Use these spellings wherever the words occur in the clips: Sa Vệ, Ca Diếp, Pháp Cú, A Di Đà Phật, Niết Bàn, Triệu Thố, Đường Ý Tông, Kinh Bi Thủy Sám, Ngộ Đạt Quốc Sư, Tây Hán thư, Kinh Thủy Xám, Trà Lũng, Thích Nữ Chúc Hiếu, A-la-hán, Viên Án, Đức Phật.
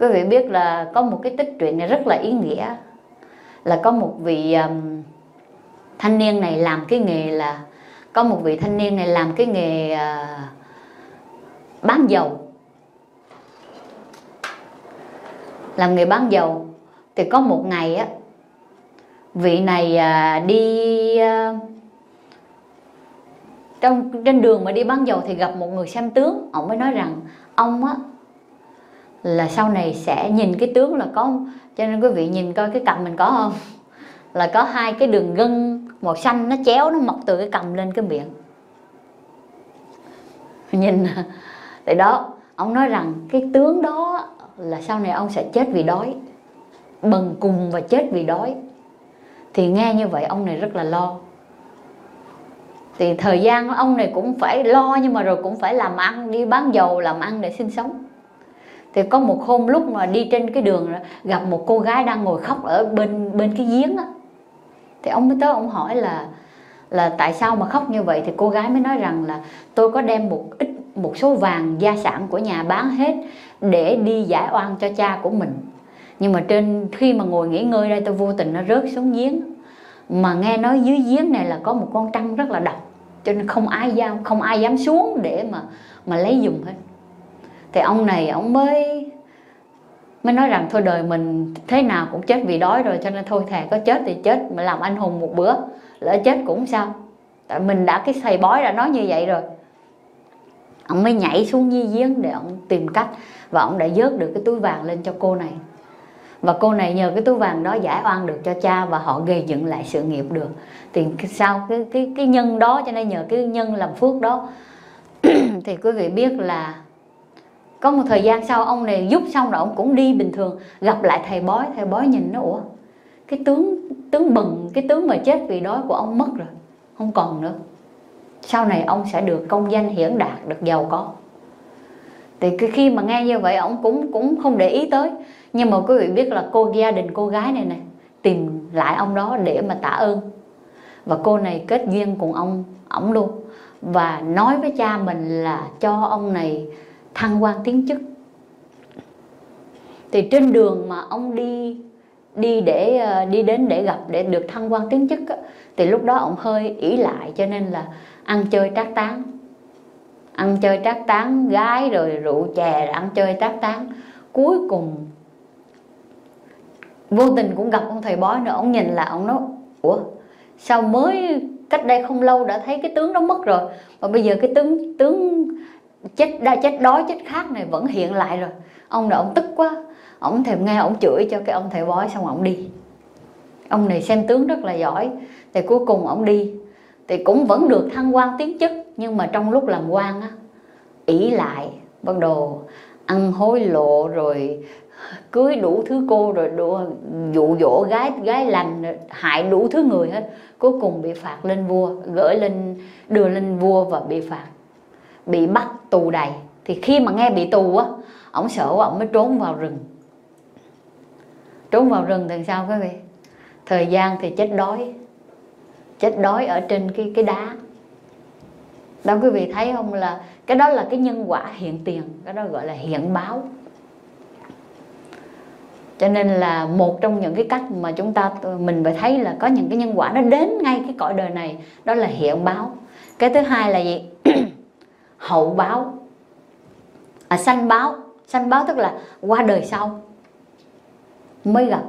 Quý vị biết là có một cái tích truyện này rất là ý nghĩa, là có một vị thanh niên này làm cái nghề là bán dầu. Làm nghề bán dầu thì có một ngày á, vị này đi trên đường mà đi bán dầu thì gặp một người xem tướng. Ông mới nói rằng ông á là sau này sẽ nhìn cái tướng là có, cho nên quý vị nhìn coi cái cằm mình có không, là có hai cái đường gân màu xanh nó chéo, nó mọc từ cái cằm lên cái miệng. Nhìn tại đó ông nói rằng cái tướng đó là sau này ông sẽ chết vì đói, bần cùng và chết vì đói. Thì nghe như vậy ông này rất là lo. Thì thời gian ông này cũng phải lo, nhưng mà rồi cũng phải làm ăn, đi bán dầu làm ăn để sinh sống. Thì có một hôm lúc mà đi trên cái đường gặp một cô gái đang ngồi khóc ở bên cái giếng á. Thì ông mới tới ông hỏi là tại sao mà khóc như vậy. Thì cô gái mới nói rằng là tôi có đem một số vàng gia sản của nhà bán hết để đi giải oan cho cha của mình. Nhưng mà khi mà ngồi nghỉ ngơi đây tôi vô tình nó rớt xuống giếng. Mà nghe nói dưới giếng này là có một con trăng rất là độc, cho nên không ai dám xuống để mà lấy dùng hết. Thì ông này ông mới nói rằng thôi đời mình thế nào cũng chết vì đói rồi, cho nên thôi thà có chết thì chết, mà làm anh hùng một bữa, lỡ chết cũng sao. Tại mình đã cái thầy bói đã nói như vậy rồi. Ông mới nhảy xuống dưới giếng để ông tìm cách, và ông đã vớt được cái túi vàng lên cho cô này. Và cô này nhờ cái túi vàng đó giải oan được cho cha, và họ gây dựng lại sự nghiệp được. Thì sau cái nhân đó, cho nên nhờ cái nhân làm phước đó thì quý vị biết là có một thời gian sau ông này giúp xong rồi ông cũng đi bình thường, gặp lại thầy bói. Thầy bói nhìn nó, ủa cái tướng mà chết vì đói của ông mất rồi, không còn nữa, sau này ông sẽ được công danh hiển đạt, được giàu có. Thì khi mà nghe như vậy ông cũng không để ý tới. Nhưng mà quý vị biết là gia đình cô gái này nè tìm lại ông đó để mà tạ ơn. Và cô này kết duyên cùng ổng luôn, và nói với cha mình là cho ông này thăng quan tiến chức. Thì trên đường mà ông đi đến để được thăng quan tiến chức á, thì lúc đó ông hơi ỷ lại, cho nên là ăn chơi trác táng gái rồi rượu chè, rồi ăn chơi trác táng. Cuối cùng vô tình cũng gặp ông thầy bói nữa. Ông nhìn là ông nói ủa sao mới cách đây không lâu đã thấy cái tướng nó mất rồi, mà bây giờ cái tướng chết đói chết khát này vẫn hiện lại rồi. Ông này ông tức quá, ông thèm nghe, ông chửi cho cái ông thầy bói xong ông đi. Ông này xem tướng rất là giỏi. Thì cuối cùng ông đi thì cũng vẫn được thăng quan tiến chức, nhưng mà trong lúc làm quan á, ỷ lại, bắt đầu ăn hối lộ, rồi cưới đủ thứ cô, rồi dụ dỗ gái lành, hại đủ thứ người hết. Cuối cùng bị phạt lên vua, đưa lên vua và bị phạt, bị bắt tù đầy. Thì khi mà nghe bị tù á, ổng sợ quá, ổng mới trốn vào rừng. Trốn vào rừng thì sao quý vị? Thời gian thì chết đói ở trên cái đá. Đâu quý vị thấy không, là cái đó là cái nhân quả hiện tiền, cái đó gọi là hiện báo. Cho nên là một trong những cái cách mà mình phải thấy là có những cái nhân quả nó đến ngay cái cõi đời này, đó là hiện báo. Cái thứ hai là gì? Hậu báo, sanh báo. Sanh báo tức là qua đời sau mới gặp,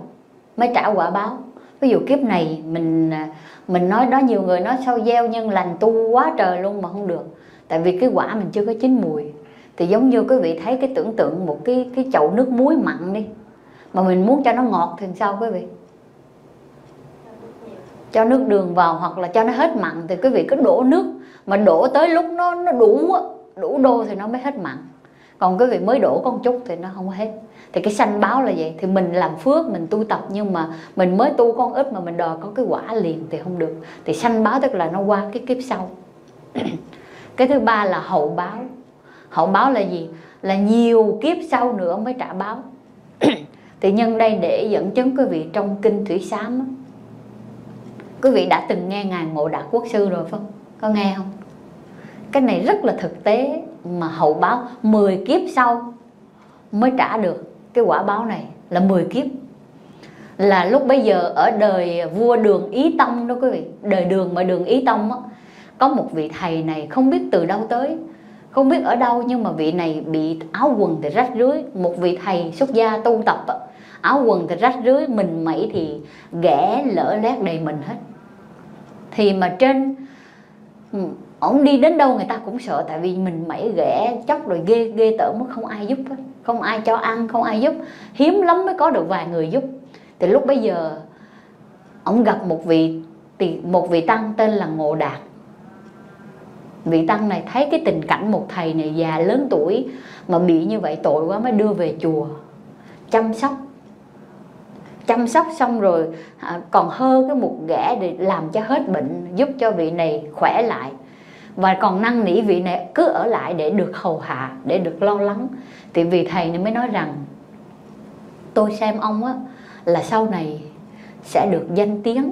mới trả quả báo. Ví dụ kiếp này mình nói đó, nhiều người nói sao gieo nhân lành tu quá trời luôn mà không được, tại vì cái quả mình chưa có chín mùi. Thì giống như quý vị thấy cái tưởng tượng một cái chậu nước muối mặn đi, mà mình muốn cho nó ngọt thì sao quý vị? Cho nước đường vào hoặc là cho nó hết mặn. Thì quý vị cứ đổ nước, mà đổ tới lúc nó đủ đô thì nó mới hết mặn, còn quý vị mới đổ con chút thì nó không hết. Thì cái sanh báo là vậy. Thì mình làm phước, mình tu tập, nhưng mà mình mới tu con ít mà mình đòi có cái quả liền thì không được. Thì sanh báo tức là nó qua cái kiếp sau. Cái thứ ba là hậu báo. Hậu báo là gì? Là nhiều kiếp sau nữa mới trả báo. Thì nhân đây để dẫn chứng quý vị trong Kinh Thủy Xám. Quý vị đã từng nghe Ngài Ngộ Đạt Quốc Sư rồi phải không? Có nghe không? Cái này rất là thực tế, mà hậu báo 10 kiếp sau mới trả được. cái quả báo này là 10 kiếp. Là lúc bây giờ ở đời vua Đường Ý Tông đó quý vị, đời Đường mà Đường Ý Tông á, có một vị thầy này không biết từ đâu tới, không biết ở đâu, nhưng mà vị này bị áo quần thì rách rưới. Một vị thầy xuất gia tu tập á, áo quần thì rách rưới, mình mẩy thì ghẻ lỡ lét đầy mình hết. Thì mà trên ổng đi đến đâu người ta cũng sợ, tại vì mình mẩy ghẻ chóc rồi ghê tởm, không ai giúp hết, không ai cho ăn, không ai giúp, hiếm lắm mới có được vài người giúp. Thì lúc bây giờ ổng gặp một vị tăng tên là Ngộ Đạt. Vị tăng này thấy cái tình cảnh một thầy này già lớn tuổi mà bị như vậy tội quá, mới đưa về chùa chăm sóc xong rồi còn hơ cái một ghẻ để làm cho hết bệnh, giúp cho vị này khỏe lại, và còn năn nỉ vị này cứ ở lại để được hầu hạ, để được lo lắng. Thì vị thầy này mới nói rằng tôi xem ông á là sau này sẽ được danh tiếng,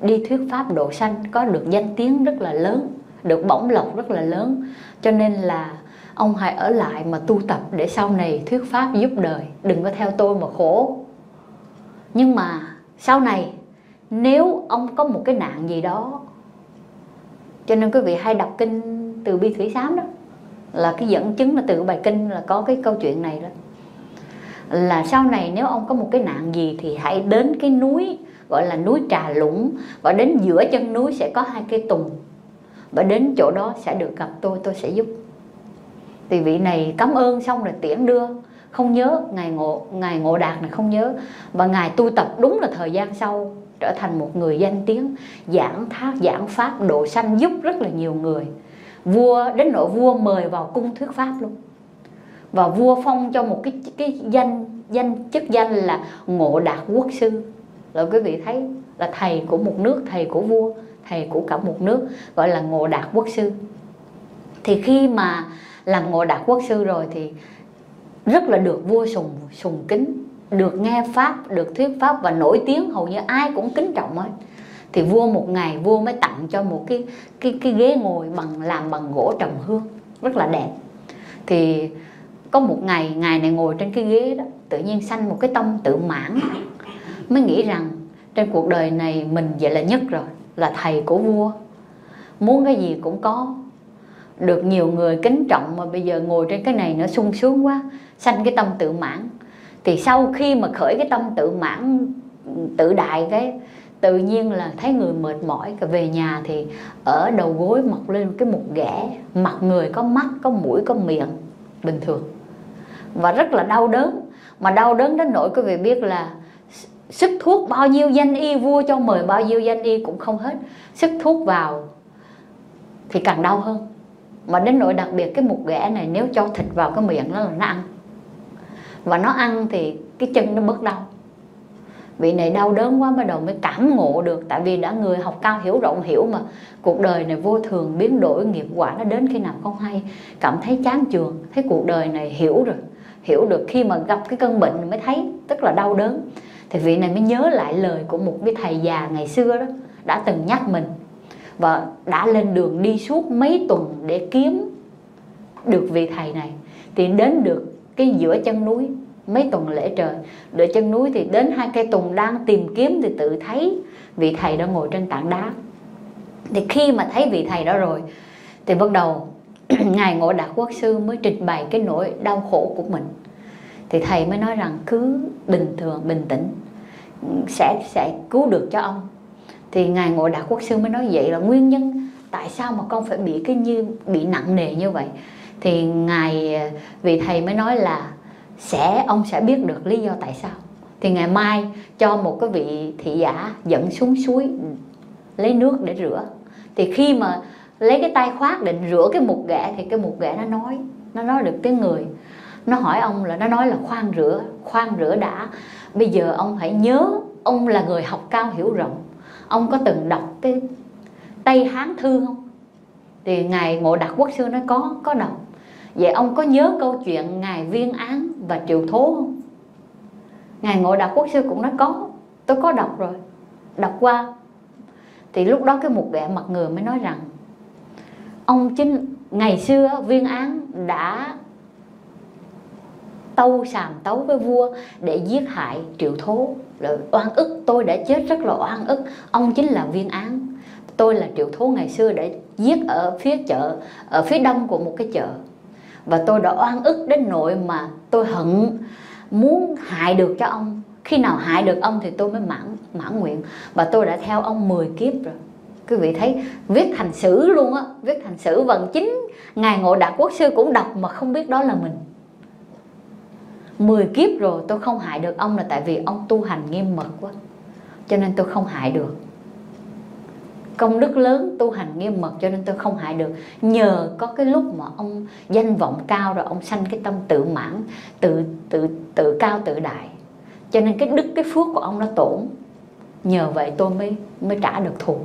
đi thuyết pháp độ sanh có được danh tiếng rất là lớn, được bổng lộc rất là lớn, cho nên là ông hãy ở lại mà tu tập để sau này thuyết pháp giúp đời, đừng có theo tôi mà khổ. Nhưng mà sau này nếu ông có một cái nạn gì đó, cho nên quý vị hay đọc kinh từ Bi Thủy Sám đó, là cái dẫn chứng là từ bài kinh là có cái câu chuyện này đó, là sau này nếu ông có một cái nạn gì thì hãy đến cái núi gọi là núi Trà Lũng, và đến giữa chân núi sẽ có hai cây tùng, và đến chỗ đó sẽ được gặp tôi sẽ giúp. Thì vị này cảm ơn xong rồi tiễn đưa, không nhớ, ngài Ngộ Đạt này không nhớ, và ngài tu tập đúng là thời gian sau trở thành một người danh tiếng, giảng pháp độ sanh, giúp rất là nhiều người. Vua đến nỗi vua mời vào cung thuyết pháp luôn, và vua phong cho một cái chức danh là Ngộ Đạt Quốc Sư. Rồi quý vị thấy là thầy của một nước, thầy của vua, thầy của cả một nước, gọi là Ngộ Đạt Quốc Sư. Thì khi mà làm Ngộ Đạt Quốc Sư rồi thì rất là được vua sùng kính, được nghe pháp, được thuyết pháp và nổi tiếng, hầu như ai cũng kính trọng hết. Thì vua một ngày vua mới tặng cho một cái ghế ngồi làm bằng gỗ trầm hương rất là đẹp. Thì có một ngày, ngài này ngồi trên cái ghế đó, tự nhiên sanh một cái tâm tự mãn, mới nghĩ rằng trên cuộc đời này mình vậy là nhất rồi, là thầy của vua, muốn cái gì cũng có, được nhiều người kính trọng, mà bây giờ ngồi trên cái này nó sung sướng quá, sanh cái tâm tự mãn. Thì sau khi mà khởi cái tâm tự mãn, tự đại, cái tự nhiên là thấy người mệt mỏi, về nhà thì ở đầu gối mọc lên cái một ghẻ, mặt người có mắt, có mũi, có miệng bình thường, và rất là đau đớn. Mà đau đớn đến nỗi quý vị biết là sức thuốc bao nhiêu danh y, vua cho mời bao nhiêu danh y cũng không hết, sức thuốc vào thì càng đau hơn. Mà đến nỗi đặc biệt cái mục ghẻ này nếu cho thịt vào cái miệng nó là nó ăn, và nó ăn thì cái chân nó bớt đau. Vị này đau đớn quá, bắt đầu mới cảm ngộ được, tại vì đã người học cao hiểu rộng, hiểu mà cuộc đời này vô thường biến đổi, nghiệp quả nó đến khi nào không hay, cảm thấy chán chường, thấy cuộc đời này hiểu rồi, hiểu được. Khi mà gặp cái cơn bệnh mới thấy, tức là đau đớn, thì vị này mới nhớ lại lời của một cái thầy già ngày xưa đó đã từng nhắc mình, và đã lên đường đi suốt mấy tuần để kiếm được vị thầy này. Thì đến được cái giữa chân núi, mấy tuần lễ trời giữa chân núi, thì đến hai cây tùng đang tìm kiếm, thì tự thấy vị thầy đó ngồi trên tảng đá. Thì khi mà thấy vị thầy đó rồi thì bắt đầu ngài Ngộ Đạt Quốc Sư mới trình bày cái nỗi đau khổ của mình. Thì thầy mới nói rằng cứ bình thường, bình tĩnh, sẽ cứu được cho ông. Thì ngài Ngộ Đạt Quốc Sư mới nói vậy là nguyên nhân tại sao mà con phải bị nặng nề như vậy. Thì vị thầy mới nói là ông sẽ biết được lý do tại sao. Thì ngày mai cho một cái vị thị giả dẫn xuống suối lấy nước để rửa. Thì khi mà lấy cái tay khoác định rửa cái mục ghẻ, thì cái mục ghẻ nó nói được tiếng người. Nó hỏi ông là, nó nói là khoan rửa đã, bây giờ ông hãy nhớ, ông là người học cao hiểu rộng, ông có từng đọc cái Tây Hán Thư không? Thì ngài Ngộ Đạt Quốc Sư nói có đọc. Vậy ông có nhớ câu chuyện ngài Viên Án và Triệu Thố không? Ngài Ngộ Đạt Quốc Sư cũng nói có, tôi có đọc rồi, đọc qua. Thì lúc đó cái mục ghẹ mặt người mới nói rằng ngày xưa Viên Án đã tâu sàm tấu với vua để giết hại Triệu Thố. Rồi oan ức, tôi đã chết rất là oan ức, ông chính là Viên Án. Tôi là Triệu Thố ngày xưa đã giết ở phía chợ, ở phía đông của một cái chợ. Và tôi đã oan ức đến nỗi mà tôi hận, muốn hại được cho ông. Khi nào hại được ông thì tôi mới mãn nguyện. Và tôi đã theo ông 10 kiếp rồi. Quý vị thấy viết thành sử luôn á, viết thành sử, và chính Ngài Ngộ Đạt Quốc Sư cũng đọc mà không biết đó là mình. 10 kiếp rồi tôi không hại được ông là tại vì ông tu hành nghiêm mật quá, cho nên tôi không hại được. Công đức lớn, tu hành nghiêm mật cho nên tôi không hại được. Nhờ có cái lúc mà ông danh vọng cao rồi ông sanh cái tâm tự mãn, tự cao tự đại, cho nên cái đức cái phước của ông nó tổn. Nhờ vậy tôi mới trả được thù.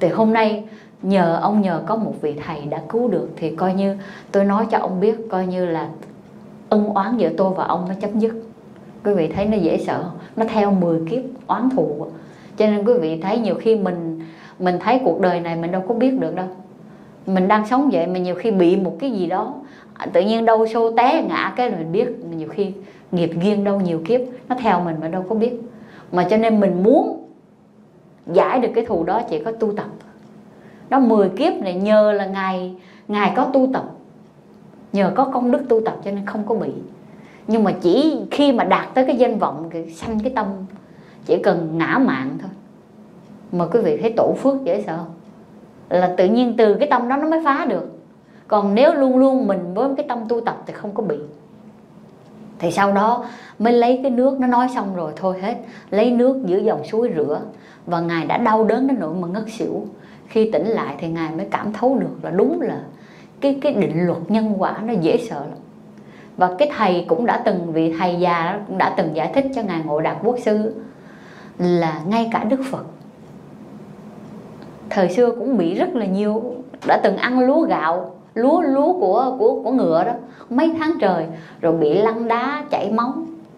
Thì hôm nay nhờ ông, nhờ có một vị thầy đã cứu được, thì coi như tôi nói cho ông biết, coi như là ân oán giữa tôi và ông nó chấm dứt. Quý vị thấy nó dễ sợ không? Nó theo 10 kiếp oán thù. Cho nên quý vị thấy nhiều khi mình thấy cuộc đời này mình đâu có biết được đâu. Mình đang sống vậy mà nhiều khi bị một cái gì đó, tự nhiên đâu xô té ngã cái là mình biết. Nhiều khi nghiệp duyên đâu nhiều kiếp nó theo mình mà đâu có biết. Mà cho nên mình muốn giải được cái thù đó chỉ có tu tập. Đó 10 kiếp này nhờ là Ngài có tu tập, nhờ có công đức tu tập cho nên không có bị. Nhưng mà chỉ khi mà đạt tới cái danh vọng thì sanh cái tâm chỉ cần ngã mạng thôi. Mà quý vị thấy tổ phước dễ sợ không? Là tự nhiên từ cái tâm đó nó mới phá được. Còn nếu luôn luôn mình với cái tâm tu tập thì không có bị. Thì sau đó mới lấy cái nước, nó nói xong rồi thôi hết, lấy nước giữa dòng suối rửa. Và Ngài đã đau đớn đến nỗi mà ngất xỉu. Khi tỉnh lại thì Ngài mới cảm thấu được là đúng là cái định luật nhân quả nó dễ sợ lắm. Và cái thầy cũng đã từng, vị thầy già cũng đã từng giải thích cho Ngài Ngộ Đạt Quốc Sư là ngay cả Đức Phật thời xưa cũng bị rất là nhiều, đã từng ăn lúa gạo, lúa của ngựa đó mấy tháng trời, rồi bị lăn đá chảy máu.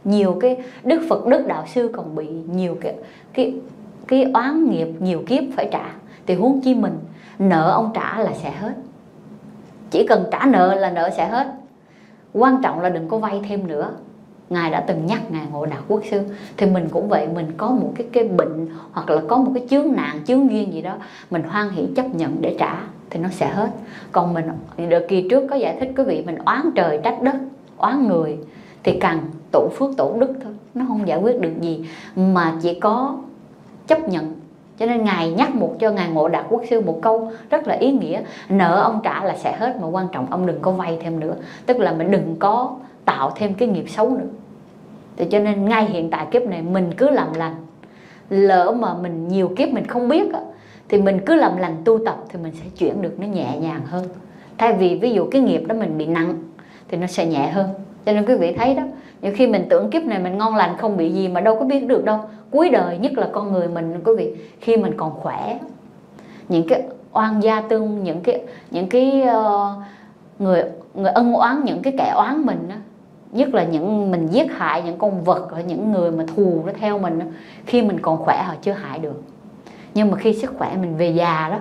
Nhiều cái Đức Phật, Đức Đạo Sư còn bị nhiều cái oán nghiệp nhiều kiếp phải trả, thì huống chi mình. Nợ ông trả là sẽ hết, chỉ cần trả nợ là nợ sẽ hết, quan trọng là đừng có vay thêm nữa. Ngài đã từng nhắc Ngài Ngộ Đạt Quốc Sư. Thì mình cũng vậy, mình có một cái bệnh hoặc là có một cái chướng nạn, chướng duyên gì đó, mình hoan hỷ chấp nhận để trả thì nó sẽ hết. Còn mình, đợt kỳ trước có giải thích quý vị, mình oán trời trách đất, oán người thì càng tổn phước tổn đức thôi, nó không giải quyết được gì, mà chỉ có chấp nhận. Cho nên Ngài nhắc cho Ngài Ngộ Đạt Quốc Sư một câu rất là ý nghĩa: nợ ông trả là sẽ hết, mà quan trọng ông đừng có vay thêm nữa, tức là mình đừng có tạo thêm cái nghiệp xấu nữa. Thì cho nên ngay hiện tại kiếp này mình cứ làm lành. Lỡ mà mình nhiều kiếp mình không biết á, thì mình cứ làm lành tu tập thì mình sẽ chuyển được nó nhẹ nhàng hơn. Thay vì ví dụ cái nghiệp đó mình bị nặng thì nó sẽ nhẹ hơn. Cho nên quý vị thấy đó, nhiều khi mình tưởng kiếp này mình ngon lành không bị gì mà đâu có biết được đâu. Cuối đời, nhất là con người mình, quý vị, khi mình còn khỏe, những cái oan gia tương, những cái người ân oán, những cái kẻ oán mình đó, nhất là những mình giết hại những con vật, những người mà thù nó theo mình đó, khi mình còn khỏe họ chưa hại được. Nhưng mà khi sức khỏe mình về già đó,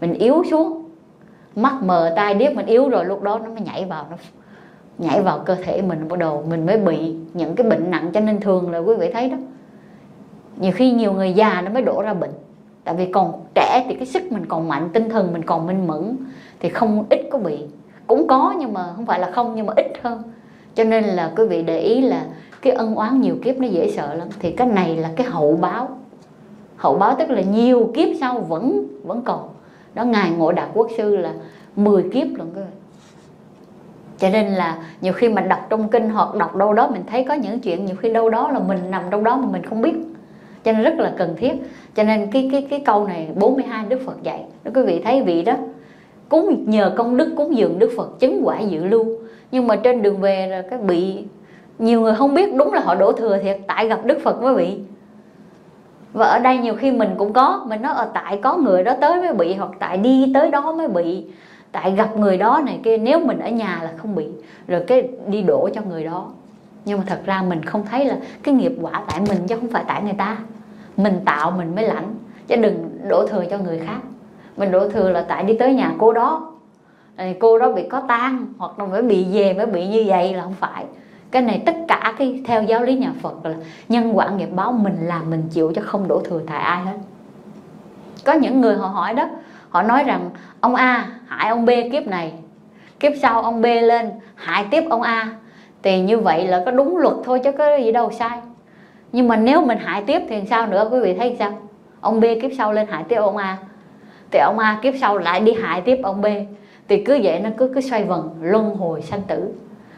mình yếu xuống, mắt mờ tai điếc, mình yếu rồi, lúc đó nó mới nhảy vào cơ thể mình, bắt đầu mình mới bị những cái bệnh nặng. Cho nên thường là quý vị thấy đó, nhiều khi nhiều người già nó mới đổ ra bệnh, tại vì còn trẻ thì cái sức mình còn mạnh, tinh thần mình còn minh mẫn thì không ít có bị. Cũng có nhưng mà không phải là không, nhưng mà ít hơn. Cho nên là quý vị để ý là cái ân oán nhiều kiếp nó dễ sợ lắm. Thì cái này là cái hậu báo. Hậu báo tức là nhiều kiếp sau vẫn còn. Đó, Ngài Ngộ Đạt Quốc Sư là 10 kiếp luôn cơ. Cho nên là nhiều khi mình đọc trong kinh hoặc đọc đâu đó mình thấy có những chuyện nhiều khi đâu đó là mình nằm đâu đó mà mình không biết. Cho nên rất là cần thiết. Cho nên cái câu này 42 Đức Phật dạy. Đó, quý vị thấy vị đó, cúng nhờ công đức cúng dường Đức Phật chứng quả dự lưu. Nhưng mà trên đường về là cái bị, nhiều người không biết, đúng là họ đổ thừa thiệt, tại gặp Đức Phật mới bị. Và ở đây nhiều khi mình cũng có, mình nói tại có người đó tới mới bị, hoặc tại đi tới đó mới bị, tại gặp người đó này kia, nếu mình ở nhà là không bị, rồi cái đi đổ cho người đó. Nhưng mà thật ra mình không thấy là cái nghiệp quả tại mình chứ không phải tại người ta. Mình tạo mình mới lãnh, chứ đừng đổ thừa cho người khác. Mình đổ thừa là tại đi tới nhà cô đó, cô đó bị có tang hoặc là mới bị về mới bị như vậy, là không phải. Cái này tất cả cái theo giáo lý nhà Phật là nhân quả nghiệp báo, mình làm mình chịu chứ không đổ thừa tại ai hết. Có những người họ hỏi đó, họ nói rằng ông A hại ông B kiếp này, kiếp sau ông B lên hại tiếp ông A, thì như vậy là có đúng luật thôi chứ có gì đâu sai. Nhưng mà nếu mình hại tiếp thì sao nữa, quý vị thấy sao? Ông B kiếp sau lên hại tiếp ông A, thì ông A kiếp sau lại đi hại tiếp ông B, thì cứ vậy nó cứ xoay vần luân hồi sanh tử.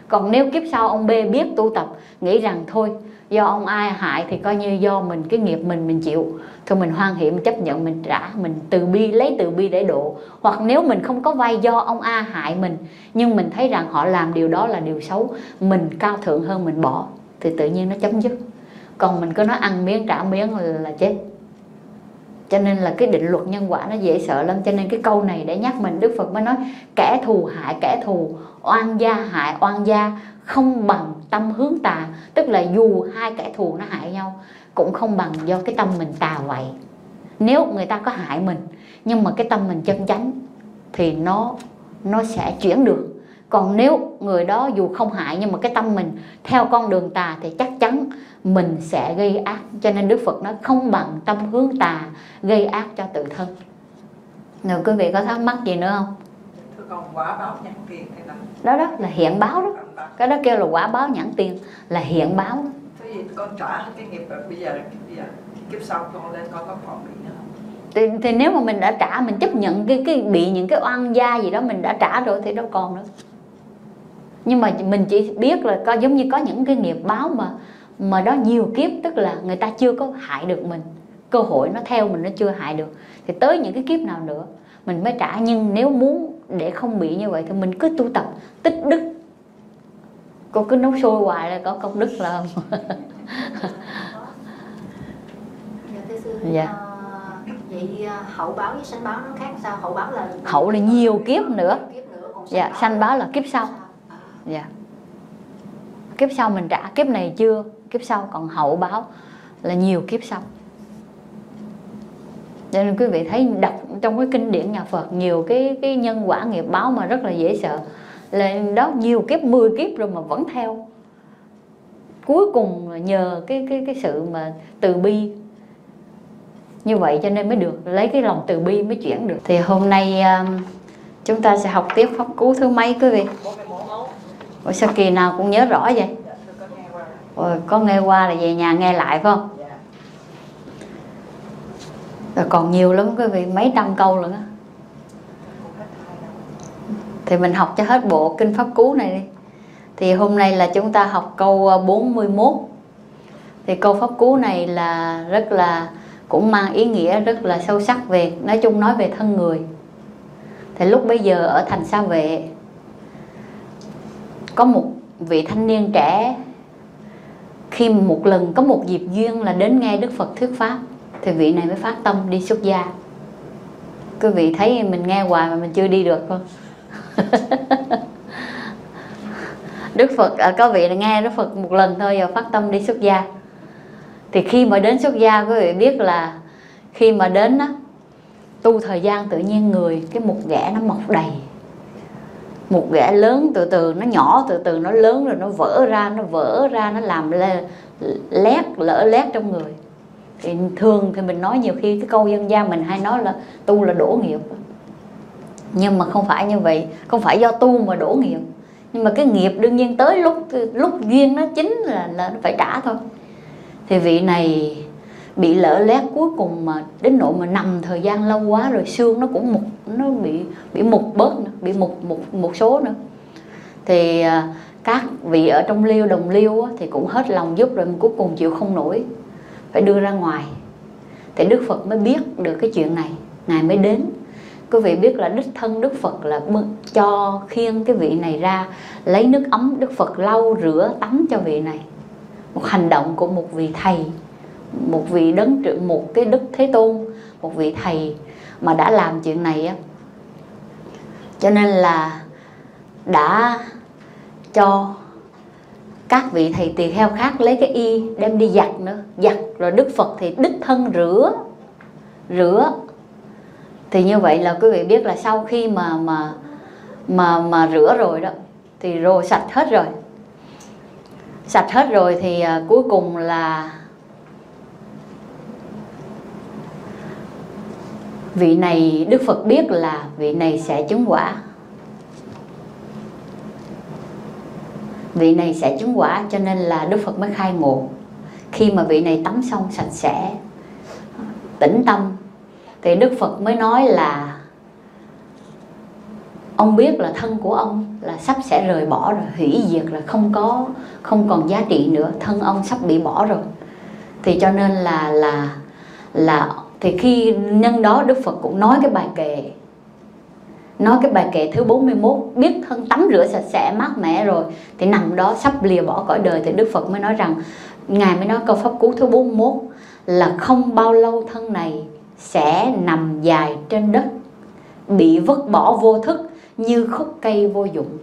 Còn nếu kiếp sau ông B biết tu tập, nghĩ rằng thôi do ông A hại thì coi như do mình, cái nghiệp mình chịu, thôi mình hoan hỷ, mình chấp nhận, mình trả, mình từ bi, lấy từ bi để độ. Hoặc nếu mình không có vai do ông A hại mình, nhưng mình thấy rằng họ làm điều đó là điều xấu, mình cao thượng hơn, mình bỏ, thì tự nhiên nó chấm dứt. Còn mình cứ nói ăn miếng trả miếng là chết. Cho nên là cái định luật nhân quả nó dễ sợ lắm. Cho nên cái câu này để nhắc mình, Đức Phật mới nói kẻ thù hại kẻ thù, oan gia hại oan gia, không bằng tâm hướng tà. Tức là dù hai kẻ thù nó hại nhau cũng không bằng do cái tâm mình tà vậy. Nếu người ta có hại mình nhưng mà cái tâm mình chân chánh thì nó sẽ chuyển được. Còn nếu người đó dù không hại nhưng mà cái tâm mình theo con đường tà thì chắc chắn mình sẽ gây ác. Cho nên Đức Phật nói không bằng tâm hướng tà, gây ác cho tự thân. Rồi quý vị có thắc mắc gì nữa không? Còn quả báo nhãn tiền hay là... Đó là hiện báo đó. Cái đó kêu là quả báo nhãn tiền, là hiện báo. Thế thì con trả cái nghiệp bây giờ kiếp sau con lên con có còn bị nữa. Thì nếu mà mình đã trả, mình chấp nhận cái bị những cái oan gia gì đó mình đã trả rồi thì đâu còn nữa. Nhưng mà mình chỉ biết là coi giống như có những cái nghiệp báo mà đó nhiều kiếp, tức là người ta chưa có hại được mình, cơ hội nó theo mình nó chưa hại được, thì tới những cái kiếp nào nữa mình mới trả. Nhưng nếu muốn để không bị như vậy thì mình cứ tu tập tích đức. Cô cứ nấu sôi hoài là có công đức là không? Dạ. Vậy hậu báo với sanh báo nó khác sao? Hậu báo là nhiều kiếp nữa. Dạ, sanh báo là kiếp sau. Dạ. Kiếp sau mình trả, kiếp này chưa, kiếp sau. Còn hậu báo là nhiều kiếp sau. Cho nên quý vị thấy đọc trong cái kinh điển nhà Phật nhiều cái nhân quả nghiệp báo mà rất là dễ sợ. Là đó nhiều kiếp, 10 kiếp rồi mà vẫn theo. Cuối cùng nhờ cái sự mà từ bi như vậy cho nên mới được, lấy cái lòng từ bi mới chuyển được. Thì hôm nay chúng ta sẽ học tiếp pháp cú thứ mấy quý vị? Ủa sao kỳ nào cũng nhớ rõ vậy? Ủa, có nghe qua là về nhà nghe lại phải không? Rồi còn nhiều lắm quý vị, mấy trăm câu lận á. Thì mình học cho hết bộ kinh pháp cú này đi. Thì hôm nay là chúng ta học câu 41. Thì câu pháp cú này là rất là, cũng mang ý nghĩa rất là sâu sắc về, nói chung nói về thân người. Thì lúc bây giờ ở thành Sa Vệ có một vị thanh niên trẻ, khi một lần có một dịp duyên là đến nghe Đức Phật thuyết pháp, thì vị này mới phát tâm đi xuất gia. Quý vị thấy mình nghe hoài mà mình chưa đi được không? Đức Phật, có vị là nghe Đức Phật một lần thôi rồi phát tâm đi xuất gia. Thì khi mà đến xuất gia, quý vị biết là khi mà đến á, tu thời gian tự nhiên người cái một ghẻ nó mọc đầy. Một ghẻ lớn từ từ nó nhỏ, từ từ nó lớn rồi nó vỡ ra, nó làm lét, lỡ lét trong người. Thì thường thì mình nói nhiều khi cái câu dân gian mình hay nói là tu là đổ nghiệp. Nhưng mà không phải như vậy, không phải do tu mà đổ nghiệp. Nhưng mà cái nghiệp đương nhiên tới lúc duyên nó chính là nó phải trả thôi. Thì vị này bị lỡ lét cuối cùng mà đến nỗi mà nằm thời gian lâu quá rồi xương nó cũng mục, nó bị mục bớt nữa, bị mục một số nữa. Thì các vị ở trong liêu, đồng liêu thì cũng hết lòng giúp rồi, cuối cùng chịu không nổi phải đưa ra ngoài. Thì Đức Phật mới biết được cái chuyện này, Ngài mới đến. Quý vị biết là đích thân Đức Phật là cho khiêng cái vị này ra, lấy nước ấm Đức Phật lau rửa tắm cho vị này. Một hành động của một vị thầy, một vị đấng trưởng, một cái đức Thế Tôn, một vị thầy mà đã làm chuyện này á. Cho nên là đã cho các vị thầy tỳ kheo khác lấy cái y đem đi giặt nữa, giặt rồi Đức Phật thì đích thân rửa. Thì như vậy là quý vị biết là sau khi mà mà rửa rồi đó thì rồi sạch hết rồi, thì cuối cùng là vị này, Đức Phật biết là vị này sẽ chứng quả, cho nên là Đức Phật mới khai ngộ. Khi mà vị này tắm xong sạch sẽ, tĩnh tâm, thì Đức Phật mới nói là ông biết là thân của ông là sắp sẽ rời bỏ rồi, hủy diệt, là không còn giá trị nữa, thân ông sắp bị bỏ rồi. Thì cho nên là thì khi nhân đó Đức Phật cũng nói cái bài kệ, thứ 41, biết thân tắm rửa sạch sẽ mát mẻ rồi thì nằm đó sắp lìa bỏ cõi đời, thì Đức Phật mới nói rằng, ngài mới nói câu Pháp Cú thứ 41 là không bao lâu thân này sẽ nằm dài trên đất, bị vứt bỏ vô thức như khúc cây vô dụng.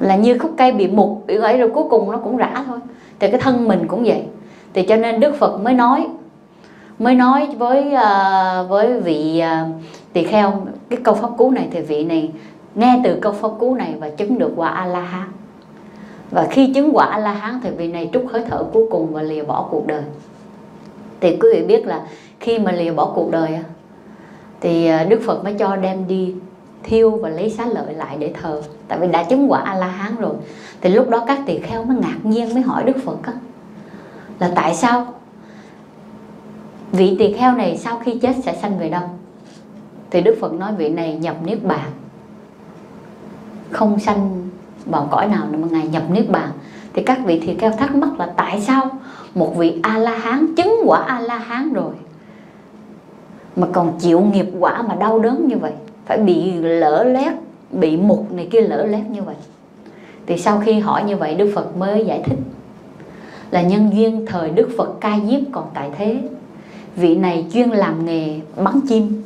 Là như khúc cây bị mục, bị gãy rồi cuối cùng nó cũng rã thôi. Thì cái thân mình cũng vậy. Thì cho nên Đức Phật mới nói, với vị tỳ kheo cái câu Pháp Cú này, thì vị này nghe từ câu Pháp Cú này và chứng được quả A-la-hán. Và khi chứng quả A-la-hán thì vị này trút hơi thở cuối cùng và lìa bỏ cuộc đời. Thì quý vị biết là khi mà lìa bỏ cuộc đời thì Đức Phật mới cho đem đi thiêu và lấy xá lợi lại để thờ. Tại vì đã chứng quả A-la-hán rồi. Thì lúc đó các tỳ kheo mới ngạc nhiên, mới hỏi Đức Phật là tại sao vị tỳ kheo này sau khi chết sẽ sanh về đâu. Thì Đức Phật nói vị này nhập Niết Bàn, không sanh vào cõi nào mà ngài nhập Niết Bàn. Thì các vị tỳ kheo thắc mắc là tại sao một vị A-la-hán chứng quả A-la-hán rồi mà còn chịu nghiệp quả mà đau đớn như vậy, phải bị lỡ lét, bị mục này kia lỡ lét như vậy. Thì sau khi hỏi như vậy Đức Phật mới giải thích là nhân duyên thời Đức Phật Ca Diếp còn tại thế, vị này chuyên làm nghề bắn chim.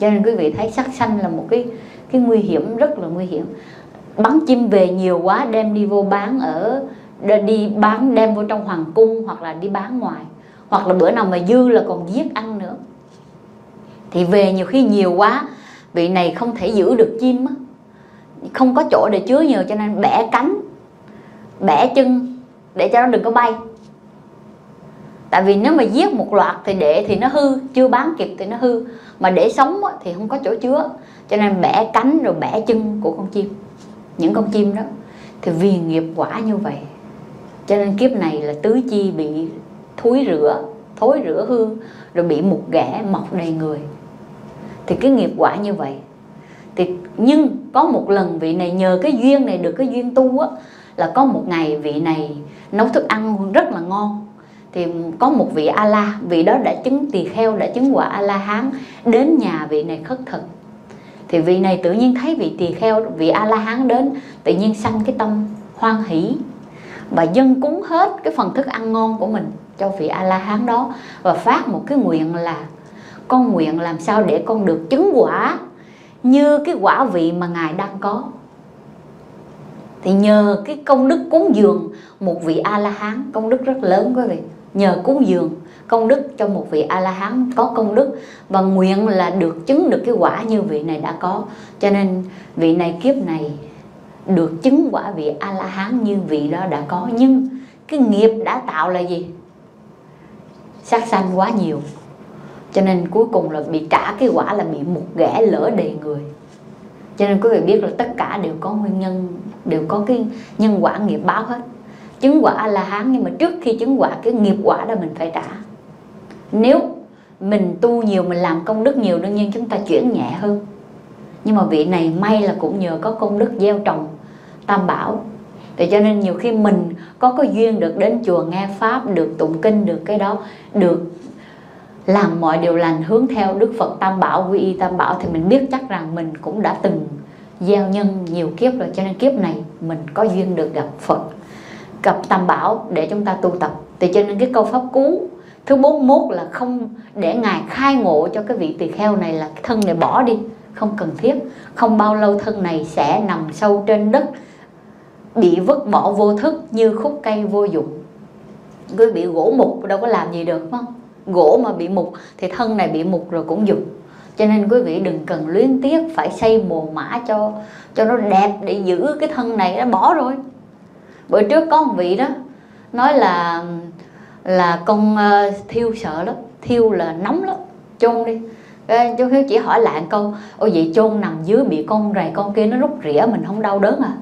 Cho nên quý vị thấy sát sanh là một cái nguy hiểm, rất là nguy hiểm. Bắn chim về nhiều quá đem đi vô bán ở, đi bán đem vô trong hoàng cung, hoặc là đi bán ngoài, hoặc là bữa nào mà dư là còn giết ăn nữa. Thì về nhiều khi nhiều quá vị này không thể giữ được chim, không có chỗ để chứa nhiều, cho nên bẻ cánh, bẻ chân để cho nó đừng có bay. Tại vì nếu mà giết một loạt thì để thì nó hư, chưa bán kịp thì nó hư, mà để sống thì không có chỗ chứa, cho nên bẻ cánh rồi bẻ chân của con chim. Những con chim đó thì vì nghiệp quả như vậy cho nên kiếp này là tứ chi bị thối rữa, hư, rồi bị mục ghẻ mọc đầy người. Thì cái nghiệp quả như vậy. Thì nhưng có một lần vị này nhờ cái duyên này, được cái duyên tu là có một ngày vị này nấu thức ăn rất là ngon. Thì có một vị A-la, vị đó đã chứng tỳ kheo, đã chứng quả A-la-hán, đến nhà vị này khất thực. Thì vị này tự nhiên thấy vị tỳ kheo, vị A-la-hán đến, tự nhiên sanh cái tâm hoan hỷ và dâng cúng hết cái phần thức ăn ngon của mình cho vị A-la-hán đó, và phát một cái nguyện là con nguyện làm sao để con được chứng quả như cái quả vị mà ngài đang có. Thì nhờ cái công đức cúng dường một vị A-la-hán, công đức rất lớn quý vị, nhờ cúng dường công đức cho một vị A-la-hán có công đức và nguyện là được chứng được cái quả như vị này đã có. Cho nên vị này kiếp này được chứng quả vị A-la-hán như vị đó đã có. Nhưng cái nghiệp đã tạo là gì? Sát sanh quá nhiều, cho nên cuối cùng là bị trả cái quả là bị mục ghẻ lỡ đầy người. Cho nên quý vị biết là tất cả đều có nguyên nhân, đều có cái nhân quả nghiệp báo hết. Chứng quả A-la-hán nhưng mà trước khi chứng quả, cái nghiệp quả là mình phải trả. Nếu mình tu nhiều, mình làm công đức nhiều, đương nhiên chúng ta chuyển nhẹ hơn. Nhưng mà vị này may là cũng nhờ có công đức gieo trồng tam bảo. Thì cho nên nhiều khi mình có duyên được đến chùa nghe Pháp, được tụng kinh, được cái đó, được làm mọi điều lành hướng theo Đức Phật Tam Bảo, quy y Tam Bảo, thì mình biết chắc rằng mình cũng đã từng gieo nhân nhiều kiếp rồi. Cho nên kiếp này mình có duyên được gặp Phật, gặp Tam Bảo để chúng ta tu tập. Thì cho nên cái câu Pháp Cú thứ 41 là không để ngài khai ngộ cho cái vị tỳ kheo này là thân này bỏ đi, không cần thiết. Không bao lâu thân này sẽ nằm sâu trên đất, bị vứt bỏ vô thức như khúc cây vô dụng. Cứ bị gỗ mục đâu có làm gì được, đúng không? Gỗ mà bị mục thì thân này bị mục rồi cũng dụng. Cho nên quý vị đừng cần luyến tiếc phải xây mồ mã cho nó đẹp để giữ cái thân này, đã bỏ rồi. Bữa trước có một vị đó nói là con thiêu sợ lắm, thiêu là nóng lắm, chôn đi. Chú Hiếu chỉ hỏi lại câu: ôi vậy chôn nằm dưới bị con rầy con kia nó rút rỉa mình không đau đớn à?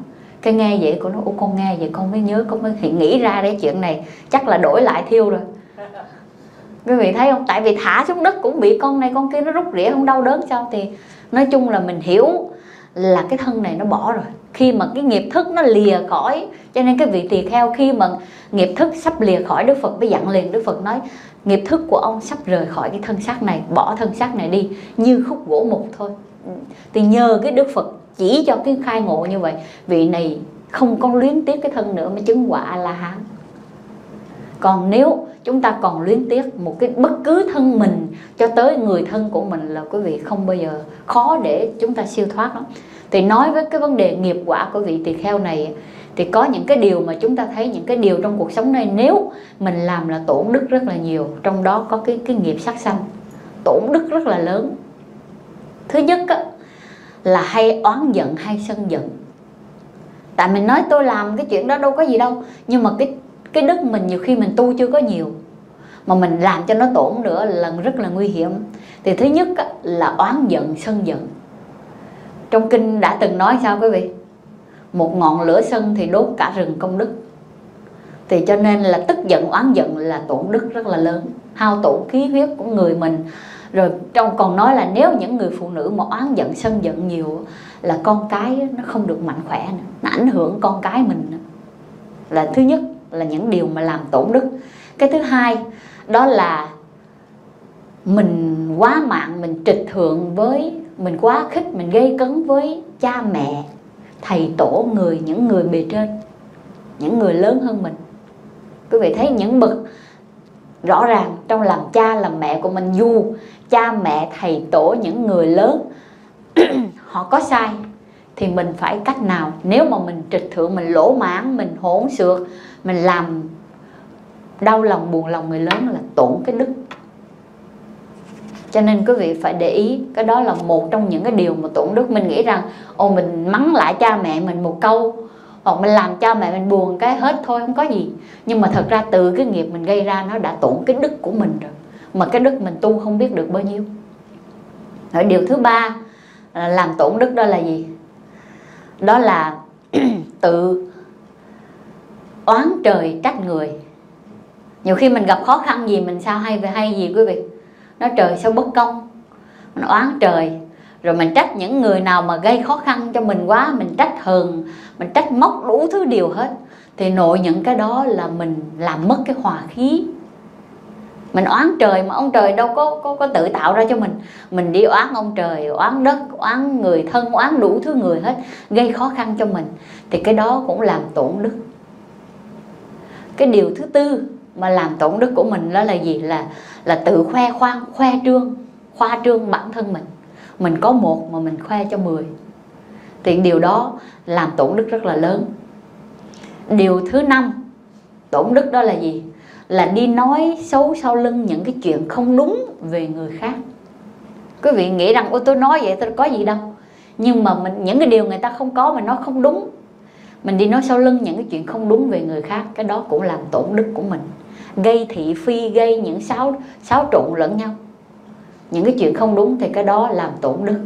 Cái nghe vậy của nó, ô con nghe vậy con mới nhớ, con mới nghĩ ra cái chuyện này, chắc là đổi lại thiêu rồi. Quý vị thấy không? Tại vì thả xuống đất cũng bị con này con kia nó rút rỉa không đau đớn sao? Thì nói chung là mình hiểu là cái thân này nó bỏ rồi. Khi mà cái nghiệp thức nó lìa khỏi, cho nên cái vị tỳ kheo khi mà nghiệp thức sắp lìa khỏi, Đức Phật mới dặn liền. Đức Phật nói nghiệp thức của ông sắp rời khỏi cái thân xác này, bỏ thân xác này đi như khúc gỗ mục thôi. Thì nhờ cái Đức Phật chỉ cho cái khai ngộ như vậy, vị này không có luyến tiếc cái thân nữa, mới chứng quả A-la-hán. Còn nếu chúng ta còn luyến tiếc một cái bất cứ thân mình cho tới người thân của mình là quý vị không bao giờ, khó để chúng ta siêu thoát lắm. Thì nói với cái vấn đề nghiệp quả của vị tỳ kheo này, thì có những cái điều mà chúng ta thấy, những cái điều trong cuộc sống này nếu mình làm là tổn đức rất là nhiều. Trong đó có cái nghiệp sát sanh, tổn đức rất là lớn. Thứ nhất á, là hay oán giận, hay sân giận. Tại mình nói tôi làm cái chuyện đó đâu có gì đâu, nhưng mà cái đức mình nhiều khi mình tu chưa có nhiều mà mình làm cho nó tổn nữa là rất là nguy hiểm. Thì thứ nhất là oán giận, sân giận. Trong kinh đã từng nói sao quý vị? Một ngọn lửa sân thì đốt cả rừng công đức. Thì cho nên là tức giận, oán giận là tổn đức rất là lớn, hao tổn khí huyết của người mình. Rồi trong còn nói là nếu những người phụ nữ mà oán giận, sân giận nhiều là con cái nó không được mạnh khỏe nữa, nó ảnh hưởng con cái mình nữa. Là thứ nhất là những điều mà làm tổn đức. Cái thứ hai đó là mình quá mạng, mình trịch thượng với, mình quá khích, mình gây cấn với cha mẹ, thầy tổ, những người bề trên, những người lớn hơn mình. Quý vị thấy những bậc rõ ràng trong làm cha làm mẹ của mình, dù cha mẹ, thầy tổ, những người lớn họ có sai thì mình phải cách nào? Nếu mà mình trịch thượng, mình lỗ mãng, mình hỗn xược, mình làm đau lòng buồn lòng người lớn là tổn cái đức. Cho nên quý vị phải để ý, cái đó là một trong những cái điều mà tổn đức. Mình nghĩ rằng ồ mình mắng lại cha mẹ mình một câu, hoặc mình làm cha mẹ mình buồn cái hết thôi không có gì. Nhưng mà thật ra từ cái nghiệp mình gây ra nó đã tổn cái đức của mình rồi, mà cái đức mình tu không biết được bao nhiêu. Rồi điều thứ ba là làm tổn đức đó là gì? Đó là tự oán trời trách người. Nhiều khi mình gặp khó khăn gì mình sao hay gì quý vị, nói trời sao bất công, mình oán trời. Rồi mình trách những người nào mà gây khó khăn cho mình quá, mình trách hờn, mình trách móc đủ thứ điều hết. Thì nội những cái đó là mình làm mất cái hòa khí. Mình oán trời mà ông trời đâu có tự tạo ra cho mình. Mình đi oán ông trời, oán đất, oán người thân, oán đủ thứ người hết, gây khó khăn cho mình. Thì cái đó cũng làm tổn đức. Cái điều thứ tư mà làm tổn đức của mình đó là gì? Là tự khoe khoang, khoa trương bản thân mình. Mình có một mà mình khoe cho 10. Thì điều đó làm tổn đức rất là lớn. Điều thứ năm tổn đức đó là gì? Là đi nói xấu sau lưng những cái chuyện không đúng về người khác. Quý vị nghĩ rằng ôi tôi nói vậy tôi có gì đâu, nhưng mà những cái điều người ta không có mình nói không đúng, mình đi nói sau lưng những cái chuyện không đúng về người khác, cái đó cũng làm tổn đức của mình. Gây thị phi, gây những xáo trộn lẫn nhau, những cái chuyện không đúng, thì cái đó làm tổn đức.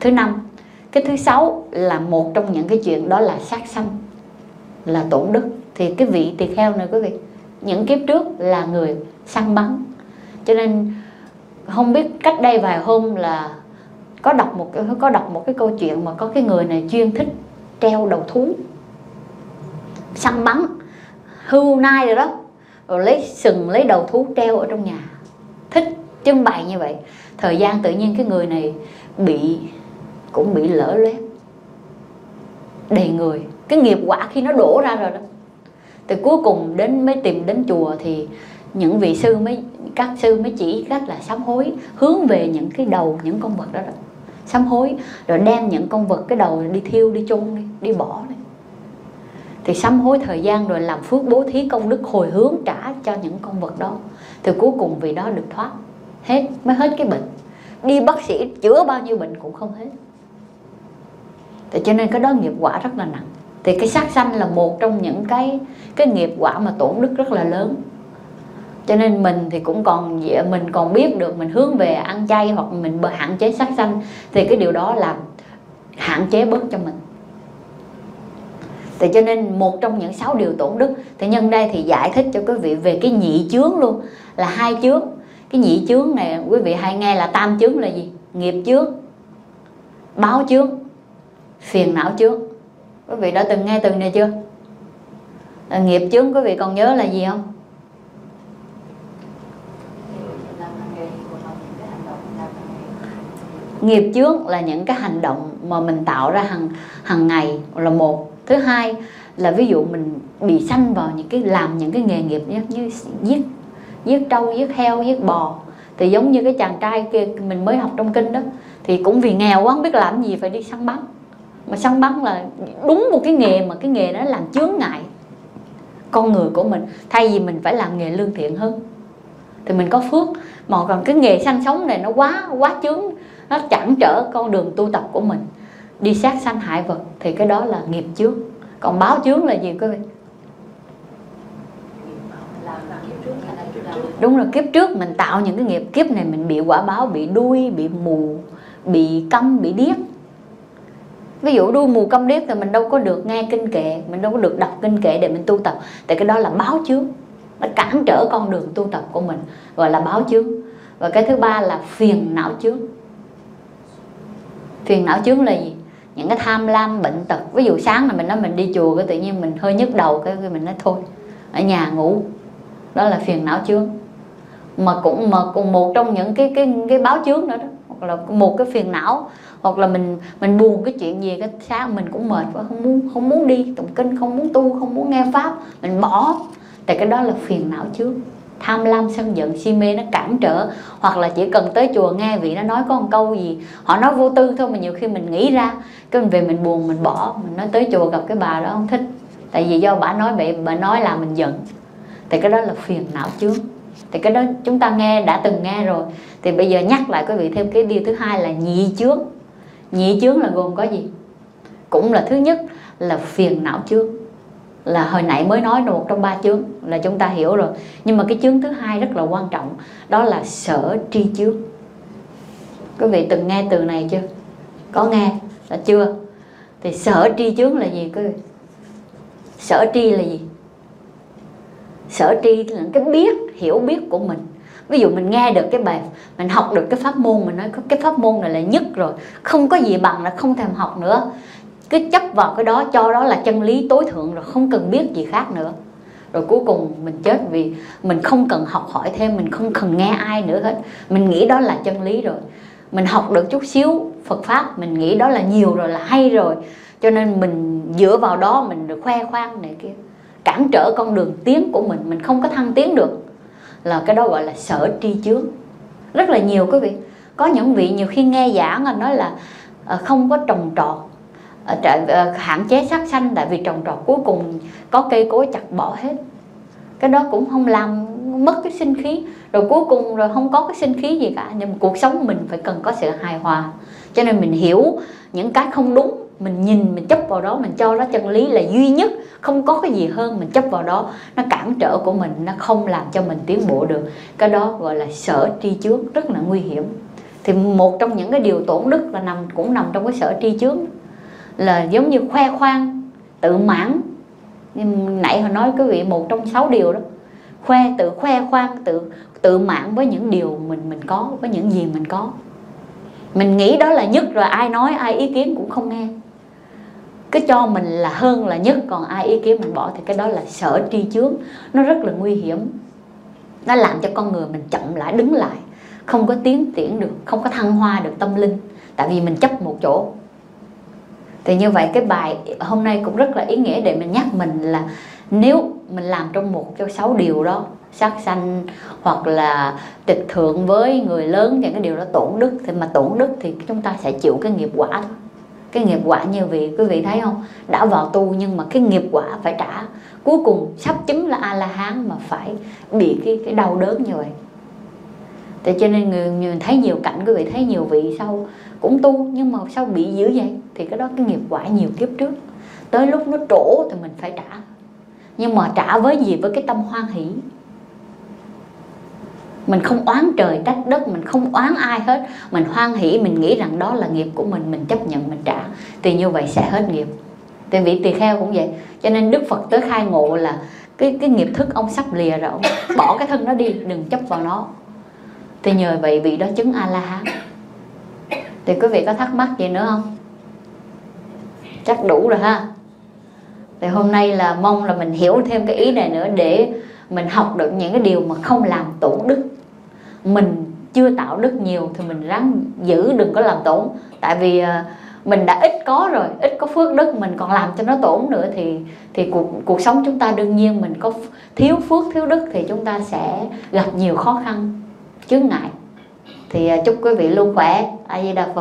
Thứ năm. Cái thứ sáu là một trong những cái chuyện đó là sát sanh, là tổn đức. Thì cái vị tỳ kheo này quý vị, những kiếp trước là người săn bắn, cho nên không biết cách đây vài hôm là có đọc một cái câu chuyện mà có cái người này chuyên thích treo đầu thú, săn bắn hươu nai rồi đó, rồi lấy sừng lấy đầu thú treo ở trong nhà, thích trưng bày như vậy. Thời gian tự nhiên cái người này cũng bị lở loét đầy người, cái nghiệp quả khi nó đổ ra rồi đó. Thì cuối cùng mới tìm đến chùa thì những vị sư các sư mới chỉ cách là sám hối, hướng về những cái đầu những con vật đó, đó sám hối rồi đem những con vật cái đầu đi thiêu, đi chôn, đi bỏ đi. Thì sám hối thời gian rồi làm phước bố thí công đức hồi hướng trả cho những con vật đó, thì cuối cùng vì đó được thoát hết, mới hết cái bệnh. đi bác sĩ chữa bao nhiêu bệnh cũng không hết. Thì cho nên cái đó nghiệp quả rất là nặng. Thì cái sát sanh là một trong những cái nghiệp quả mà tổn đức rất là lớn. Cho nên mình thì cũng còn mình còn biết được, mình hướng về ăn chay hoặc mình hạn chế sát sanh, thì cái điều đó làm hạn chế bớt cho mình. Thì cho nên một trong những 6 điều tổn đức. Thì nhân đây thì giải thích cho quý vị về cái nhị chướng luôn, là 2 chướng. Cái nhị chướng này quý vị hay nghe là tam chướng là gì? Nghiệp chướng, báo chướng, phiền não chướng. Quý vị đã từng nghe từ này chưa? Nghiệp chướng quý vị còn nhớ là gì không? Nghiệp chướng là những cái hành động mà mình tạo ra hàng ngày là một. Thứ hai là ví dụ mình bị sanh vào những cái làm những cái nghề nghiệp như giết trâu, giết heo, giết bò. Thì giống như cái chàng trai kia mình mới học trong kinh đó, thì cũng vì nghèo quá không biết làm gì phải đi săn bắn. Mà săn bắn là đúng một cái nghề mà cái nghề đó làm chướng ngại con người của mình. Thay vì mình phải làm nghề lương thiện hơn thì mình có phước, mà còn cái nghề săn sống này nó quá chướng, nó cản trở con đường tu tập của mình. Đi sát sanh hại vật thì cái đó là nghiệp chướng. Còn báo chướng là gì quý vị? Đúng là kiếp trước mình tạo những cái nghiệp, kiếp này mình bị quả báo, bị đuôi, bị mù, bị câm, bị điếc. Ví dụ đuôi mù câm điếc thì mình đâu có được nghe kinh kệ, mình đâu có được đọc kinh kệ để mình tu tập. Thì cái đó là báo chướng, nó cản trở con đường tu tập của mình, gọi là báo chướng. Và cái thứ ba là phiền não chướng. Phiền não chướng là gì? Những cái tham lam, bệnh tật. Ví dụ sáng là mình nói mình đi chùa, cái tự nhiên mình hơi nhức đầu, cái mình nói thôi ở nhà ngủ. Đó là phiền não chướng. Mà cũng một trong những cái báo chướng nữa đó, hoặc là một cái phiền não. Hoặc là mình buồn cái chuyện gì, cái sáng mình cũng mệt quá, không muốn đi tụng kinh, không muốn tu, không muốn nghe pháp, mình bỏ. Thì cái đó là phiền não chướng. Tham lam, sân giận, si mê nó cản trở. Hoặc là chỉ cần tới chùa nghe vị nó nói có một câu gì, họ nói vô tư thôi mà nhiều khi mình nghĩ ra, cái mình về mình buồn mình bỏ. Mình nói tới chùa gặp cái bà đó không thích, tại vì do bà nói vậy, bà nói là mình giận. Thì cái đó là phiền não chướng. Thì cái đó chúng ta nghe, đã từng nghe rồi. Thì bây giờ nhắc lại quý vị thêm cái điều thứ hai là nhị chướng. Nhị chướng là gồm có gì? Cũng là thứ nhất là phiền não chướng, là hồi nãy mới nói một trong 3 chướng là chúng ta hiểu rồi. Nhưng mà cái chướng thứ hai rất là quan trọng, đó là sở tri chướng. Quý vị từng nghe từ này chưa? Có nghe là chưa? Thì sở tri chướng là gì quý vị? Sở tri là gì? Sở tri là cái biết, hiểu biết của mình. Ví dụ mình nghe được cái bài, mình học được cái pháp môn, mình nói cái pháp môn này là nhất rồi, không có gì bằng, là không thèm học nữa, cứ chấp vào cái đó, cho đó là chân lý tối thượng rồi, không cần biết gì khác nữa. Rồi cuối cùng mình chết vì mình không cần học hỏi thêm, mình không cần nghe ai nữa hết, mình nghĩ đó là chân lý rồi. Mình học được chút xíu Phật Pháp, mình nghĩ đó là nhiều rồi, là hay rồi, cho nên mình dựa vào đó mình được khoe khoang này kia, cản trở con đường tiến của mình không có thăng tiến được. Là cái đó gọi là sở tri chướng. Rất là nhiều quý vị. Có những vị nhiều khi nghe giảng là nói là không có trồng trọt, hạn chế sát sanh, tại vì trồng trọt cuối cùng có cây cối chặt bỏ hết. Cái đó cũng không làm mất cái sinh khí, rồi cuối cùng rồi không có cái sinh khí gì cả. Nhưng mà cuộc sống mình phải cần có sự hài hòa. Cho nên mình hiểu những cái không đúng, mình nhìn, mình chấp vào đó, mình cho đó chân lý là duy nhất, không có cái gì hơn, mình chấp vào đó, nó cản trở của mình, nó không làm cho mình tiến bộ được. Cái đó gọi là sở tri chướng, rất là nguy hiểm. Thì một trong những cái điều tổn đức là cũng nằm trong cái sở tri chướng, là giống như khoe khoang, tự mãn. Nhưng nãy họ nói quý vị một trong 6 điều đó, khoe khoang, tự mãn với những điều mình có, với những gì mình có. Mình nghĩ đó là nhất rồi, ai nói ai ý kiến cũng không nghe, cứ cho mình là hơn là nhất, còn ai ý kiến mình bỏ. Thì cái đó là sở tri chướng, nó rất là nguy hiểm. Nó làm cho con người mình chậm lại, đứng lại, không có tiến triển được, không có thăng hoa được tâm linh, tại vì mình chấp một chỗ. Thì như vậy cái bài hôm nay cũng rất là ý nghĩa để mình nhắc mình là nếu mình làm trong một trong 6 điều đó, sát sanh hoặc là tịch thượng với người lớn, những cái điều đó tổn đức, thì mà tổn đức thì chúng ta sẽ chịu cái nghiệp quả thôi. Cái nghiệp quả như quý vị thấy không, đã vào tu nhưng mà cái nghiệp quả phải trả, cuối cùng sắp chứng là A-la-hán mà phải bị cái đau đớn như vậy. Thế cho nên người thấy nhiều cảnh, quý vị thấy nhiều vị sau cũng tu nhưng mà sau bị dữ vậy, thì cái đó cái nghiệp quả nhiều kiếp trước, tới lúc nó trổ thì mình phải trả. Nhưng mà trả với gì? Với cái tâm hoan hỷ. Mình không oán trời trách đất, mình không oán ai hết, mình hoan hỷ, mình nghĩ rằng đó là nghiệp của mình chấp nhận, mình trả, thì như vậy sẽ hết nghiệp. Thì vị tỳ kheo cũng vậy. Cho nên Đức Phật tới khai ngộ là cái nghiệp thức ông sắp lìa rồi, ông bỏ cái thân nó đi, đừng chấp vào nó. Thì nhờ vậy vị đó chứng A-la-hán. Thì quý vị có thắc mắc gì nữa không? Chắc đủ rồi ha. Thì hôm nay là mong là mình hiểu thêm cái ý này nữa, để mình học được những cái điều mà không làm tổn đức. Mình chưa tạo đức nhiều thì mình ráng giữ đừng có làm tổn. Tại vì mình đã ít có rồi, ít có phước đức, mình còn làm cho nó tổn nữa thì cuộc sống chúng ta đương nhiên mình có thiếu phước, thiếu đức thì chúng ta sẽ gặp nhiều khó khăn, chướng ngại. Thì chúc quý vị luôn khỏe. A Di Đà Phật.